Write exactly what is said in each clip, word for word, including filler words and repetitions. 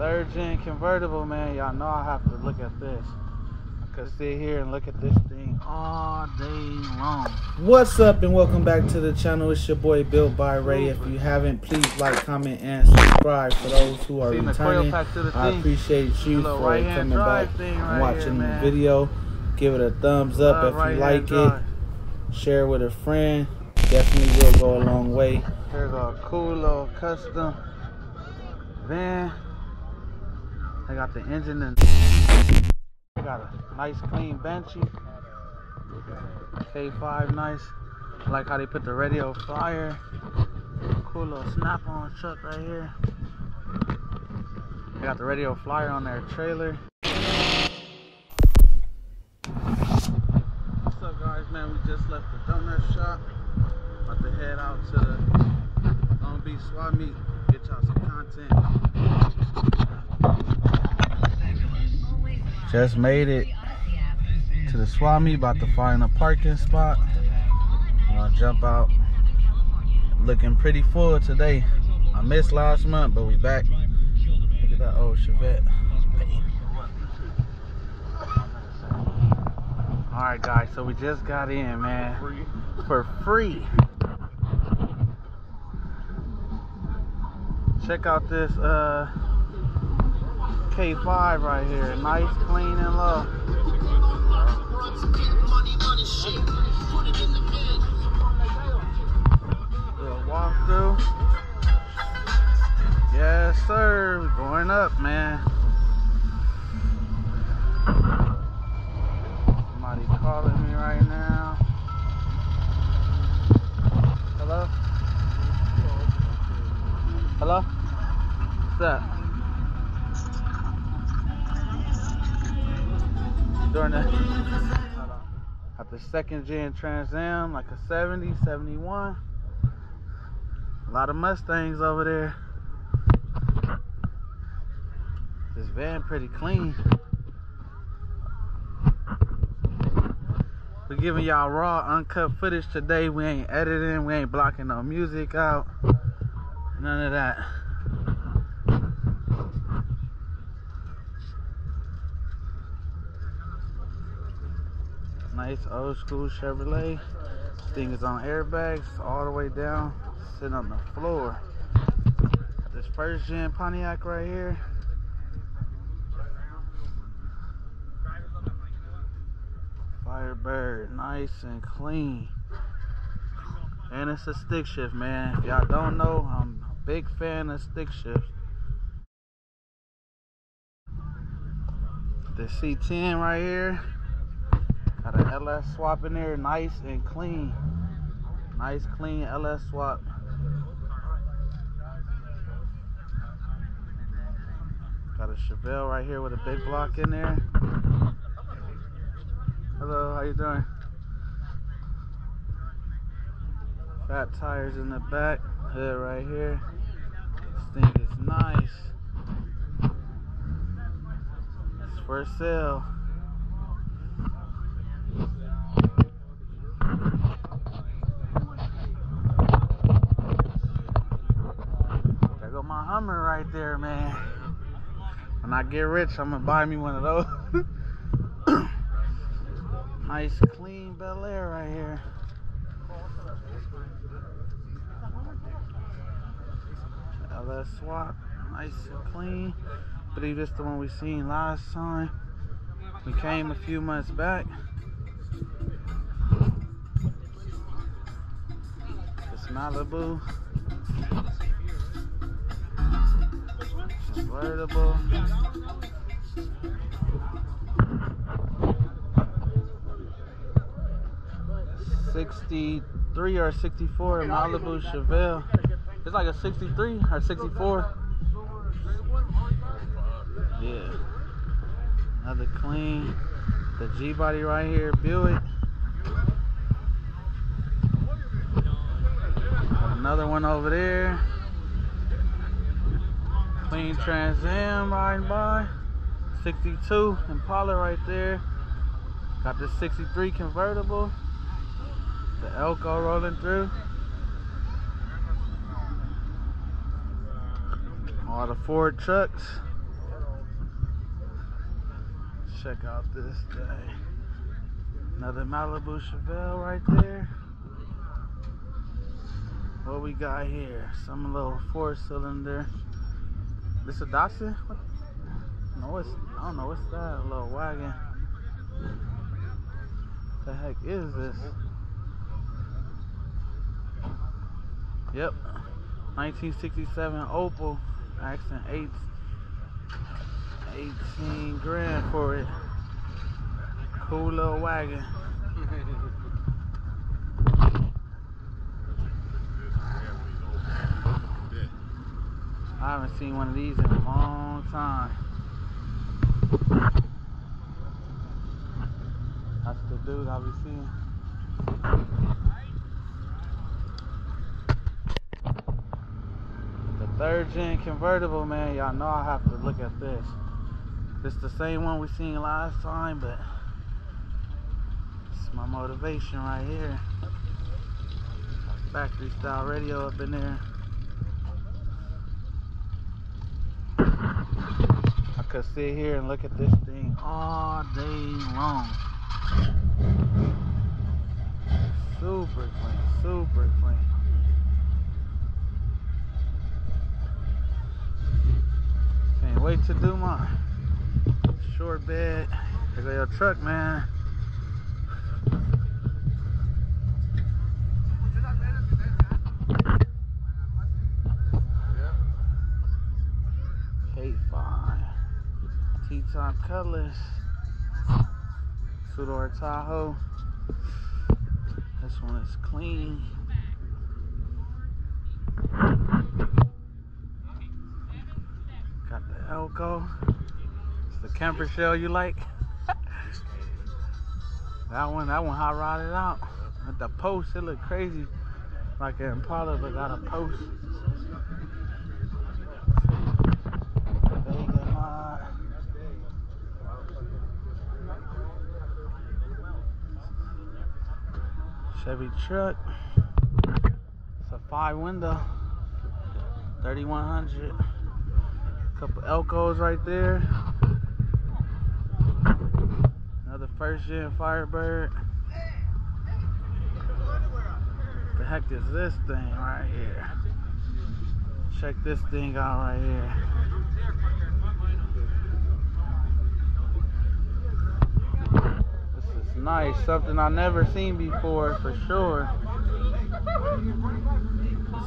Third gen convertible, man. Y'all know I have to look at this. I could sit here and look at this thing all day long. What's up and welcome back to the channel. It's your boy BuiltByRay. If you haven't, please like, comment, and subscribe. For those who are returning, I appreciate you for coming back and watching the video. Give it a thumbs up if you like it. Share with a friend. Definitely will go a long way. Here's a cool little custom van. I got the engine and I got a nice clean Banshee K five. Nice. I like how they put the radio flyer. Cool little snap-on truck right here. They got the radio flyer on their trailer. What's up, guys? Man, we just left the donut shop. About to head out to the Long Beach Swami. Get y'all some content. Just made it to the Swami, about to find a parking spot. I'm gonna jump out. Looking pretty full today. I missed last month, but we back. Look at that old Chevette. Alright guys, so we just got in, man. For free. Check out this uh K five right here, nice, clean, and low. Little walkthrough. Yes, sir. We're going up, man. Somebody calling me right now. Hello? Hello? What's up? During the, got the second gen Trans Am, like a seventy, seventy-one. A lot of Mustangs over there. This van pretty clean. We're giving y'all raw, uncut footage today. We ain't editing, we ain't blocking no music out. None of that. Nice old school Chevrolet. This thing is on airbags all the way down, sitting on the floor. This first gen Pontiac right here. Firebird, nice and clean. And it's a stick shift, man. If y'all don't know, I'm a big fan of stick shifts. The C ten right here. Got an Lsswap in there, nice and clean. Nice, clean Lsswap. Got a Chevelle right here with a big block in there. Hello, how you doing? Fat tires in the back, hood right here. This thing is nice. It's for sale. Hummer right there, man. When I get rich, I'm gonna buy me one of those. Nice clean Bel Air right here. Lsswap, nice and clean. I believe this is the one we seen last time. We came a few months back. It's Malibu. Convertible. sixty-three or sixty-four Malibu Chevelle. It's like a sixty-three or sixty-four. Yeah. Another clean. The G-Body right here, Buick. Another one over there. Clean Trans Am riding by. sixty-two Impala right there. Got the sixty-three convertible. The Elco rolling through. All the Ford trucks. check out this thing. Another Malibu Chevelle right there. What we got here? Some little four cylinder. This a Datsun? What? No, it's, I don't know what's that, a little wagon. What the heck is this? Yep, nineteen sixty-seven Opal, accent eight. eighteen grand for it. Cool little wagon. I haven't seen one of these in a long time. That's the dude I'll be seeing. The third gen convertible, man. Y'all know I have to look at this. It's the same one we seen last time, but it's my motivation right here. Factory style radio up in there. I could sit here and look at this thing all day long. Super clean, super clean. Can't wait to do mine. Short bed. There go your truck, man. K five. T-top Cutlass. Two-door Tahoe. This one is clean. Got the Elco. The camper shell you like? that one, that one hot rodded out. With the post, it looked crazy. Like an Impala, but got a post. Chevy truck. It's a five window. thirty-one hundred. Couple Elcos right there. First gen Firebird. What the heck is this thing right here? Check this thing out right here. This is nice, something I've never seen before for sure.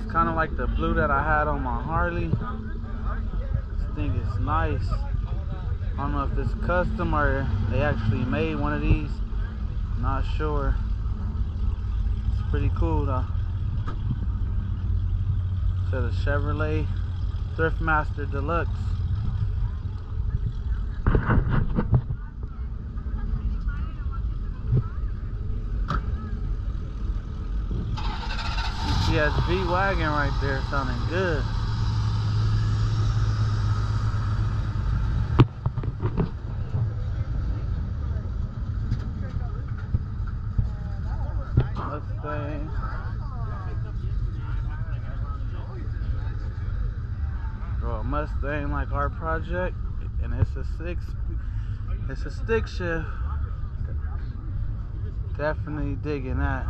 It's kind of like the blue that I had on my Harley. This thing is nice. I don't know if this is custom or they actually made one of these. I'm not sure. It's pretty cool though. So the Chevrolet Thriftmaster Deluxe. C T S V wagon right there, sounding good. Mustang, like our project, and it's a six it's a stick shift. Definitely digging that.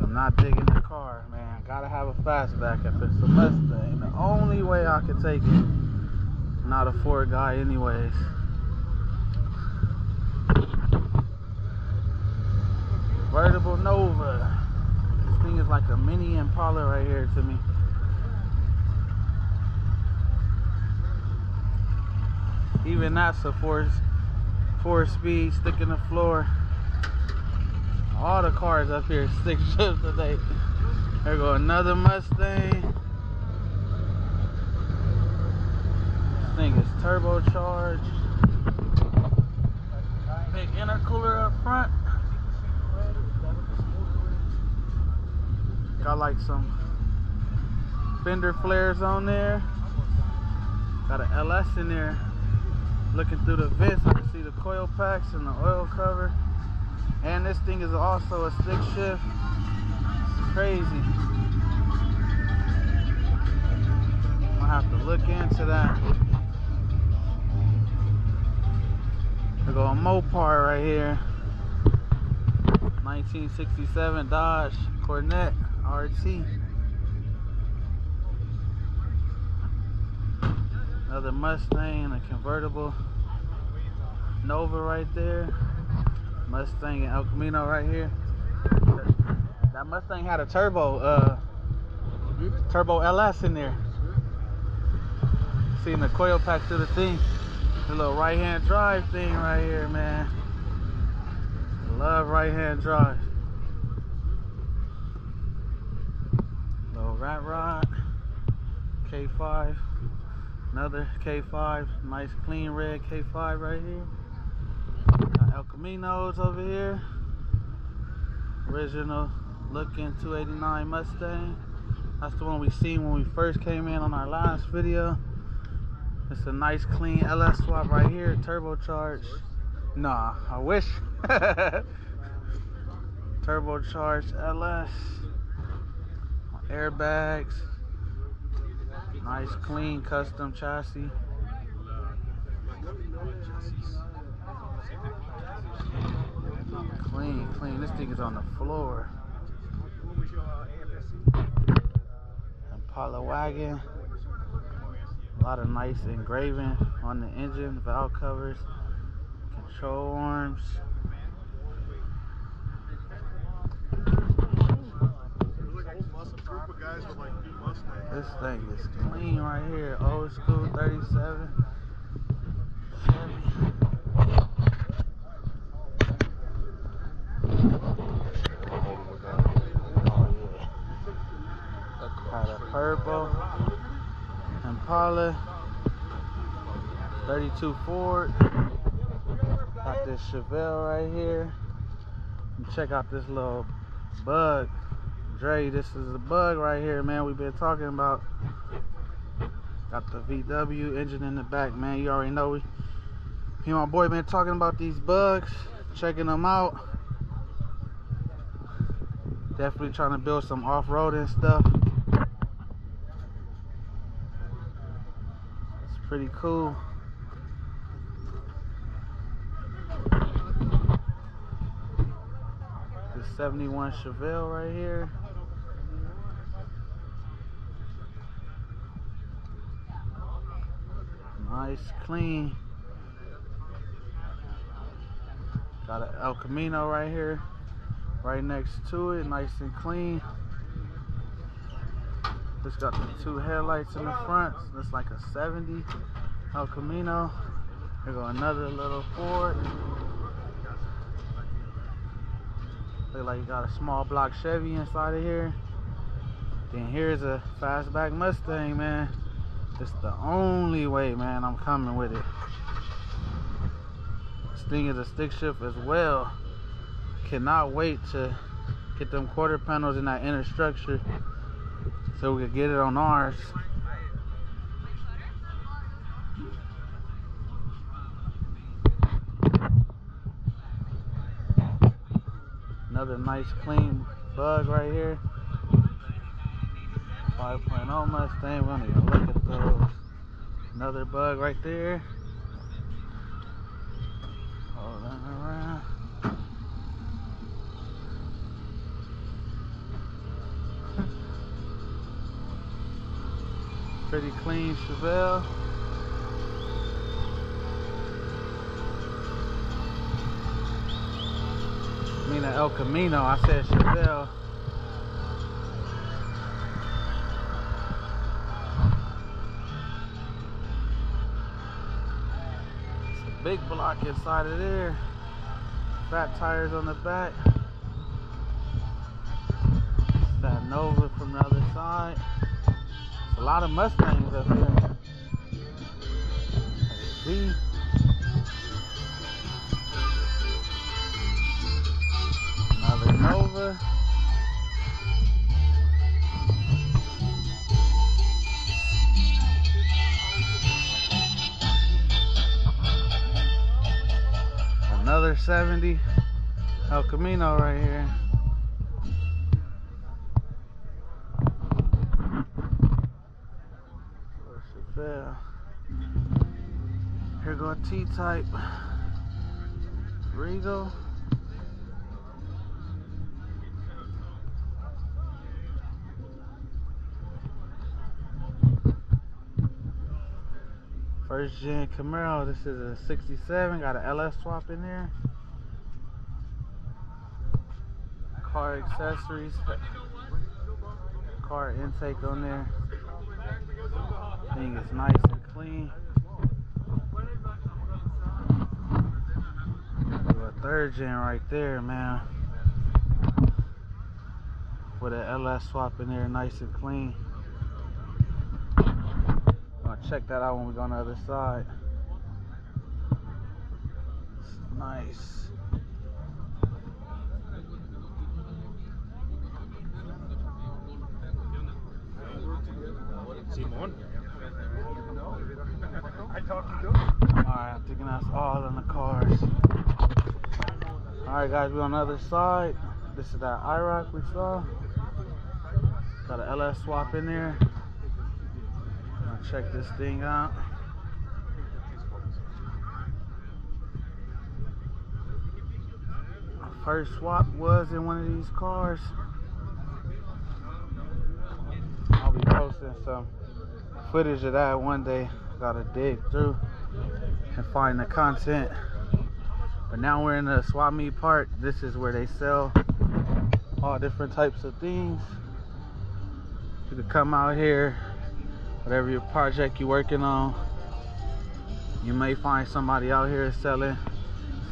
I'm not digging the car, man. Gotta have a fastback if it's a Mustang. The only way I could take it. I'm not a Ford guy anyways. Convertible Nova. This thing is like a mini Impala right here to me. Even that's a four, four speed, stick in the floor. All the cars up here stick shift today. There go another Mustang. This thing is turbocharged. Big intercooler up front. Got like some fender flares on there. Got an L S in there. Looking through the vents, I can see the coil packs and the oil cover. And this thing is also a stick shift. It's crazy. I'm gonna have to look into that. We got a Mopar right here. nineteen sixty-seven Dodge Coronet R T. Another Mustang, a convertible Nova right there. Mustang and El Camino right here. That Mustang had a turbo, uh, turbo L S in there. Seeing the coil pack through the thing. The little right-hand drive thing right here, man. Love right-hand drive. Little rat rod. K five. Another K five. Nice clean red K five right here. Got El Caminos over here. Original looking two eighty-nine Mustang. That's the one we seen when we first came in on our last video. It's a nice clean Lsswap right here, turbocharged. Nah, I wish. Turbocharged L S. Airbags. Nice clean custom chassis. Clean, clean. This thing is on the floor. Impala wagon. A lot of nice engraving on the engine, valve covers, control arms. This thing is clean right here, old school thirty-seven. Got a turbo. Impala, thirty-two Ford. Got this Chevelle right here. And check out this little bug, Dre. This is the bug right here, man. We've been talking about. Got the V W engine in the back, man. You already know we. He, my boy, been talking about these bugs, checking them out. Definitely trying to build some off-roading stuff. Pretty cool. The seventy-one Chevelle right here. Nice, clean. Got an El Camino right here, right next to it, nice and clean. It's got the two headlights in the front. So it's like a seventy El Camino. Here go another little Ford. Look like you got a small block Chevy inside of here. Then here's a fastback Mustang, man. It's the only way, man. I'm coming with it. This thing is a stick shift as well. Cannot wait to get them quarter panels in that inner structure, so we could get it on ours. Another nice clean bug right here. five point oh Mustang, we don't even look at those. Another bug right there. Hold on around. Pretty clean Chevelle. I mean an El Camino, I said Chevelle. It's a big block inside of there. Fat tires on the back. It's that Nova from the other side. A lot of Mustangs up here. See? Another Nova. Another seventy El Camino right here. Here go a T-Type. three though. First gen Camaro, this is a sixty-seven, got an L S swap in there. Car accessories, car intake on there. I think it's nice and clean. Do a third gen right there, man. With an L S swap in there, nice and clean. Check that out when we go on the other side. It's nice. Simon. Alright, I'm thinking that's all in the cars. Alright guys, we're on the other side. This is that IROC we saw. Got an L S swap in there. Check this thing out. My first swap was in one of these cars. I'll be posting some footage of that one day. Gotta dig through and find the content. But now we're in the swap meet part. This is where they sell all different types of things. You can come out here. Whatever your project you're working on, you may find somebody out here selling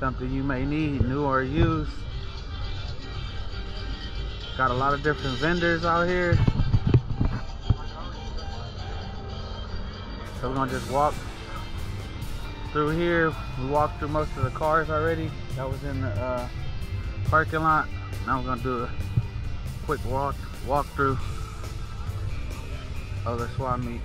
something you may need, new or used. Got a lot of different vendors out here. So we're gonna just walk through here. We walked through most of the cars already. That was in the uh, parking lot. Now we're gonna do a quick walk, walk through. Oh, the swap meet.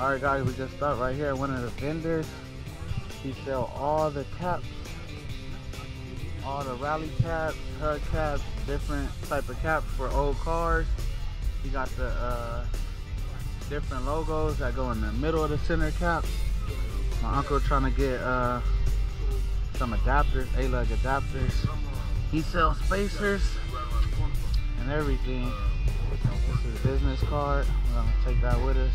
Alright guys, we just stopped right here at one of the vendors. He sells all the caps, all the rally caps, hub caps, different type of caps for old cars. He got the uh, different logos that go in the middle of the center caps. My uncle trying to get uh, some adapters, A-lug adapters. He sells spacers and everything. This is a business card. We're gonna take that with us.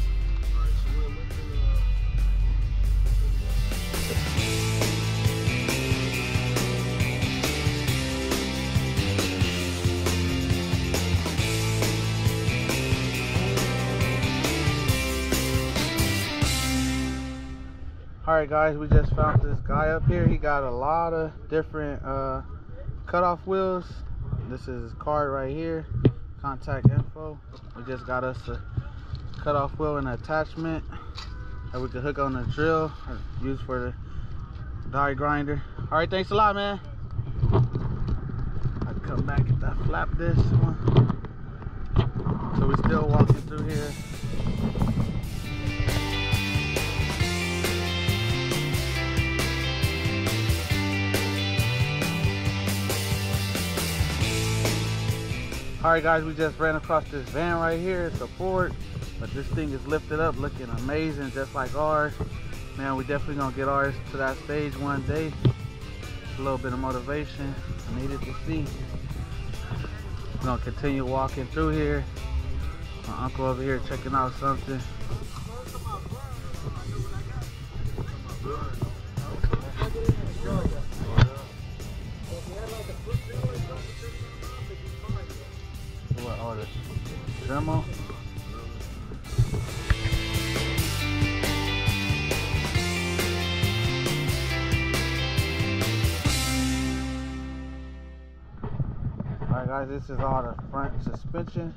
Alright guys, we just found this guy up here. He got a lot of different uh, cutoff wheels. This is his card right here, contact info. We just got us a cutoff wheel and attachment that we can hook on the drill or use for the die grinder. Alright, thanks a lot, man. I'll come back and flap this one. So we're still walking through here. Alright guys, we just ran across this van right here. It's a Ford, but this thing is lifted up, looking amazing, just like ours. Man, we definitely gonna get ours to that stage one day. A little bit of motivation, I needed to see. We're gonna continue walking through here. My uncle over here checking out something. Demo. Alright guys, this is all the front suspension.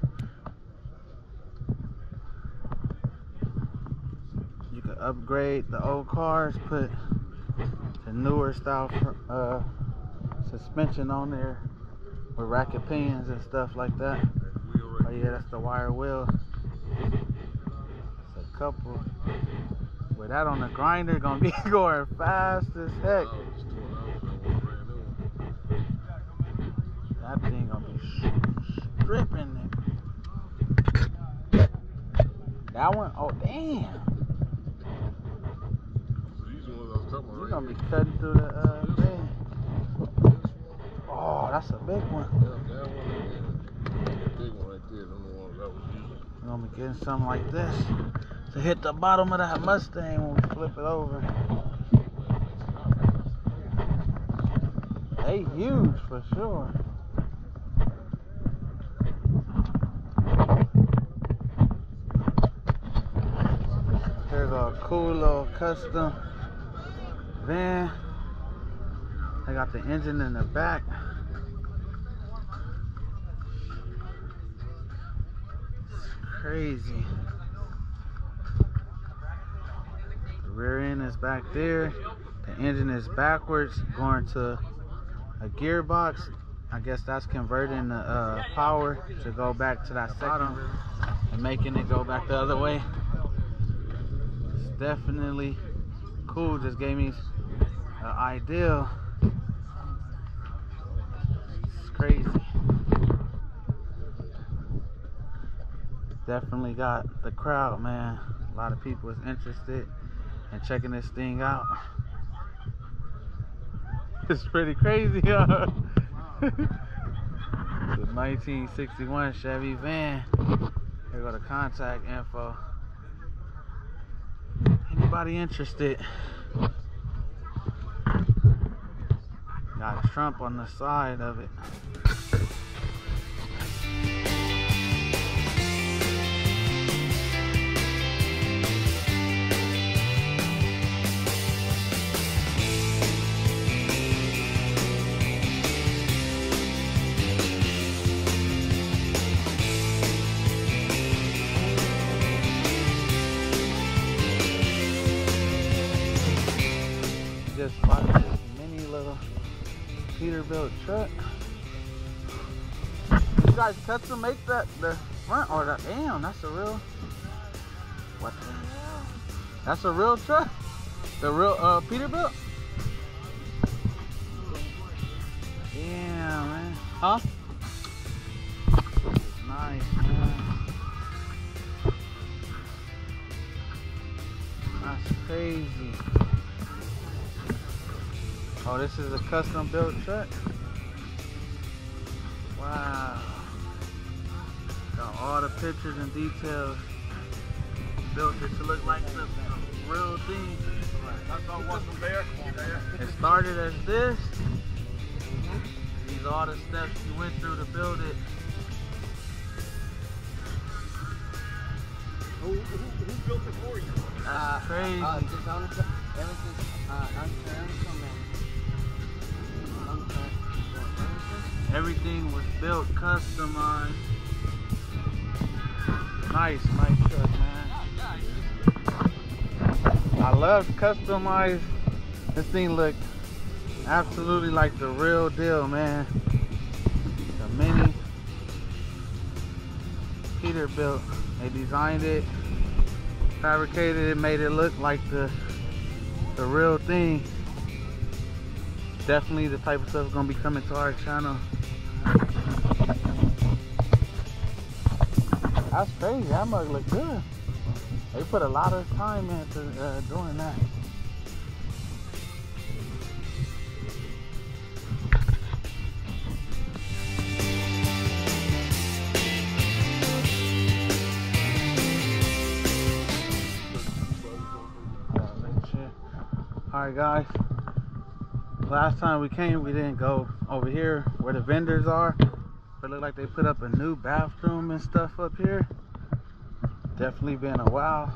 You can upgrade the old cars, put the newer style uh, suspension on there with racket pins and stuff like that. Oh yeah, that's the wire wheel. It's a couple. With that on the grinder, gonna be going fast as heck. That thing gonna be stripping it. That one? Oh, damn. You're gonna be cutting through the uh, thing. Oh, that's a big one. Yeah, that one is a big one right there. That's the one that was using. You're gonna be getting something like this to hit the bottom of that Mustang when we flip it over. They huge for sure. Here's a cool little custom van. They got the engine in the back. It's crazy. The rear end is back there. The engine is backwards, going to a gearbox. I guess that's converting the uh, power to go back to that bottom and making it go back the other way. It's definitely cool. Just gave me an idea. It's crazy. Definitely got the crowd, man. A lot of people is interested in checking this thing out. It's pretty crazy, y'all. The nineteen sixty-one Chevy van. Here go the contact info. Anybody interested? Got Trump on the side of it. Just bought this mini little Peterbilt truck. You guys custom make that the front or the damn? That's a real. What the hell? That's a real truck. The real uh, Peterbilt. Damn, man. Huh? Nice, man. That's crazy. Oh, this is a custom built truck. Wow. Got all the pictures and details. Built it to look like the real thing. It started as this. These are all the steps you went through to build it. Who, who, who built it for you? That's crazy. Uh, uh, Everything was built, customized. Nice, nice truck, man. I love customized. This thing looked absolutely like the real deal, man. The mini Peterbilt. They designed it, fabricated it, made it look like the the real thing. Definitely the type of stuff is gonna be coming to our channel. That's crazy. That mug look good. They put a lot of time into uh, doing that. All right, guys. Last time we came, we didn't go over here where the vendors are. But it looked like they put up a new bathroom and stuff up here. Definitely been a while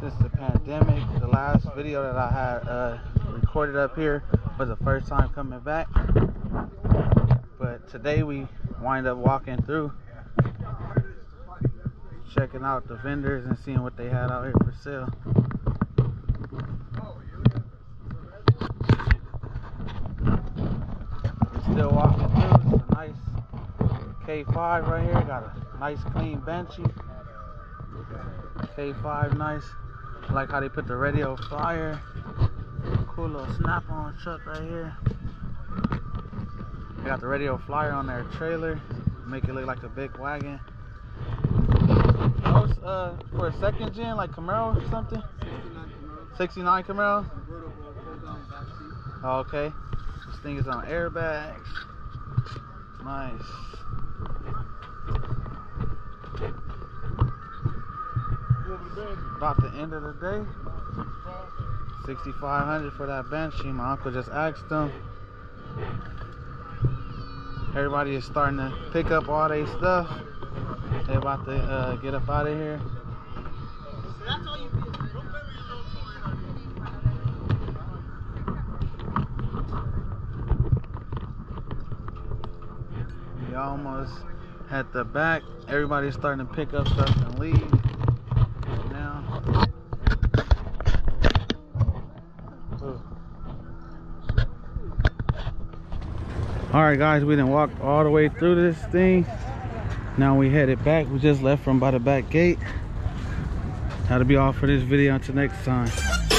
since the pandemic. The last video that I had uh, recorded up here was the first time coming back. But today we wind up walking through, checking out the vendors and seeing what they had out here for sale. Still walking through. It's a nice K five right here. Got a nice clean benchy. K five, nice. I like how they put the radio flyer. Cool little snap-on truck right here. They got the radio flyer on their trailer. Make it look like a big wagon. Those uh for a second gen, like Camaro or something? sixty-nine Camaro. sixty-nine Camaro? Oh, okay. This thing is on airbags. Nice. About the end of the day. sixty-five hundred for that Banshee. My uncle just asked them. Everybody is starting to pick up all their stuff. They about to uh, get up out of here. We almost at the back. Everybody's starting to pick up stuff and leave. Alright guys, we done walked all the way through this thing. Now we headed back. We just left from by the back gate. That'll be all for this video. Until next time.